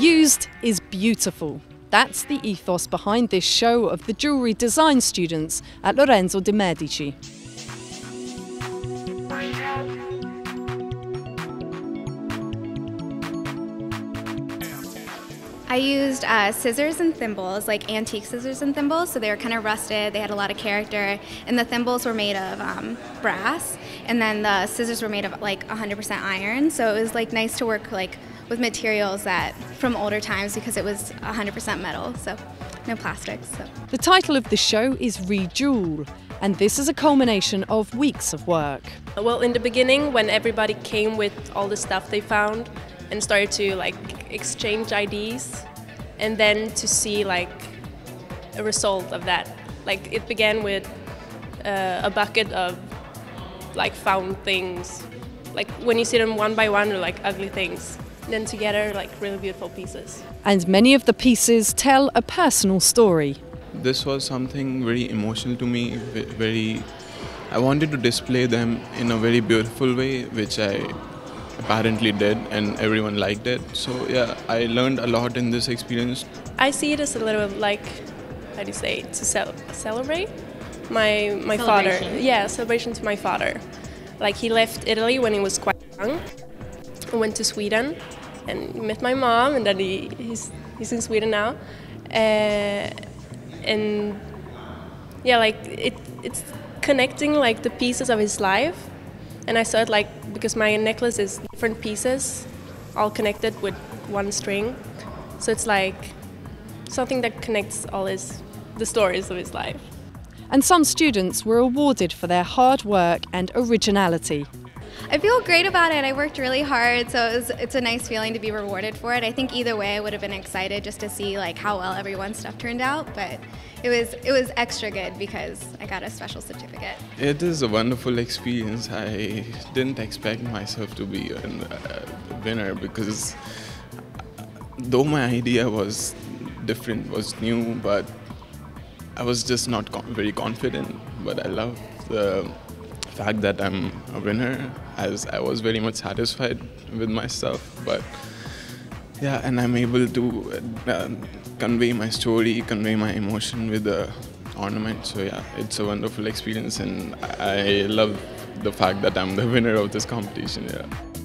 Used is beautiful. That's the ethos behind this show of the jewellery design students at Lorenzo de' Medici. I used scissors and thimbles, like antique scissors and thimbles, so they were kind of rusted, they had a lot of character, and the thimbles were made of brass, and then the scissors were made of like 100% iron, so it was like nice to work like with materials that from older times because it was 100% metal, so no plastics. So. The title of the show is ReJewel, and this is a culmination of weeks of work. Well, in the beginning, when everybody came with all the stuff they found, and started to like exchange IDs, and then to see like a result of that. Like it began with a bucket of like found things. Like when you see them one by one, they're like ugly things. And then together, like really beautiful pieces. And many of the pieces tell a personal story. This was something very emotional to me. I wanted to display them in a very beautiful way, which I apparently did, and everyone liked it. So yeah, I learned a lot in this experience. I see it as a little like, how do you say, to celebrate my father. Yeah, celebration to my father. Like he left Italy when he was quite young, and went to Sweden, and met my mom, and then he's in Sweden now, and yeah, like it's connecting like the pieces of his life. And I saw it like, because my necklace is different pieces, all connected with one string. So it's like something that connects all the stories of his life. And some students were awarded for their hard work and originality. I feel great about it. I worked really hard, so it's a nice feeling to be rewarded for it. I think either way I would have been excited just to see like how well everyone's stuff turned out, but it was extra good because I got a special certificate. It is a wonderful experience. I didn't expect myself to be a winner because though my idea was different, was new, but I was just not very confident, but I love the fact that I'm a winner, as I was very much satisfied with myself, but yeah, and I'm able to convey my story, convey my emotion with the ornament. So yeah, it's a wonderful experience, and I love the fact that I'm the winner of this competition. Yeah.